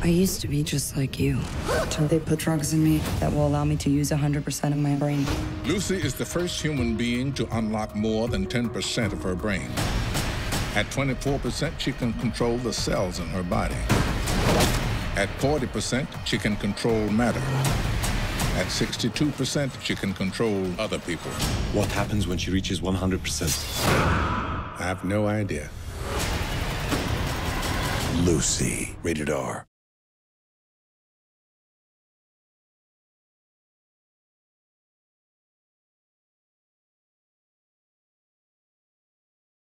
I used to be just like you. Until they put drugs in me that will allow me to use 100% of my brain. Lucy is the first human being to unlock more than 10% of her brain. At 24%, she can control the cells in her body. At 40%, she can control matter. At 62%, she can control other people. What happens when she reaches 100%? I have no idea. Lucy, rated R.